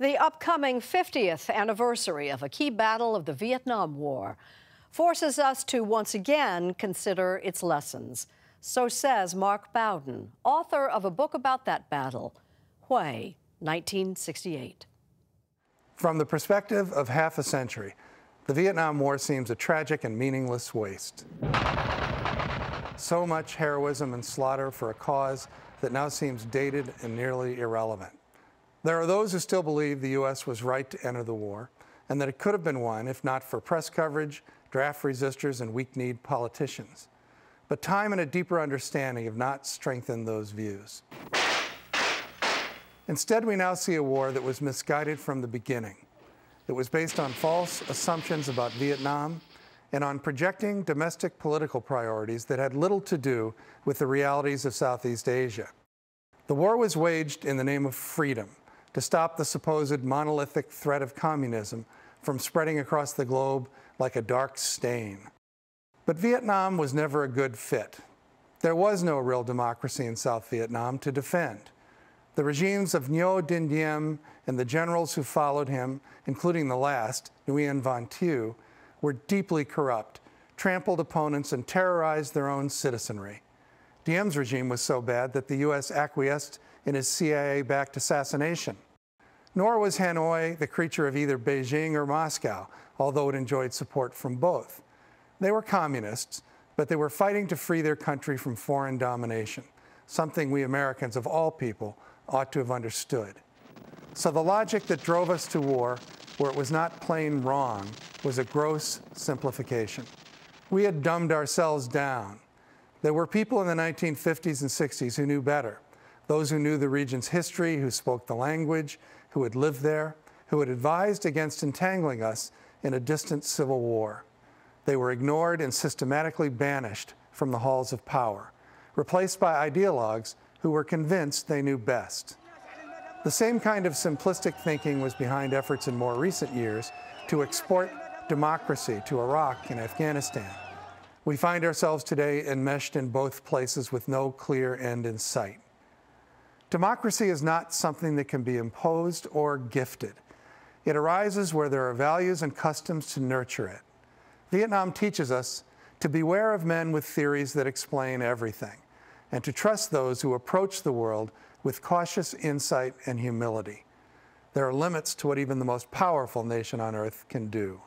The upcoming 50th anniversary of a key battle of the Vietnam War forces us to once again consider its lessons. So says Mark Bowden, author of a book about that battle, Hue, 1968. From the perspective of half a century, the Vietnam War seems a tragic and meaningless waste. So much heroism and slaughter for a cause that now seems dated and nearly irrelevant. There are those who still believe the U.S. was right to enter the war, and that it could have been won if not for press coverage, draft resistors, and weak-kneed politicians. But time and a deeper understanding have not strengthened those views. Instead, we now see a war that was misguided from the beginning. It was based on false assumptions about Vietnam and on projecting domestic political priorities that had little to do with the realities of Southeast Asia. The war was waged in the name of freedom, to stop the supposed monolithic threat of communism from spreading across the globe like a dark stain. But Vietnam was never a good fit. There was no real democracy in South Vietnam to defend. The regimes of Ngo Dinh Diem and the generals who followed him, including the last, Nguyen Van Thieu, were deeply corrupt, trampled opponents, and terrorized their own citizenry. Diem's regime was so bad that the U.S. acquiesced in his CIA-backed assassination. Nor was Hanoi the creature of either Beijing or Moscow, although it enjoyed support from both. They were communists, but they were fighting to free their country from foreign domination, something we Americans of all people ought to have understood. So the logic that drove us to war, where it was not plain wrong, was a gross simplification. We had dumbed ourselves down. There were people in the 1950s and 60s who knew better. Those who knew the region's history, who spoke the language, who had lived there, who had advised against entangling us in a distant civil war. They were ignored and systematically banished from the halls of power, replaced by ideologues who were convinced they knew best. The same kind of simplistic thinking was behind efforts in more recent years to export democracy to Iraq and Afghanistan. We find ourselves today enmeshed in both places with no clear end in sight. Democracy is not something that can be imposed or gifted. It arises where there are values and customs to nurture it. Vietnam teaches us to beware of men with theories that explain everything, and to trust those who approach the world with cautious insight and humility. There are limits to what even the most powerful nation on earth can do.